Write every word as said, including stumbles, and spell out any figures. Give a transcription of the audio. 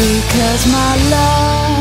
because my love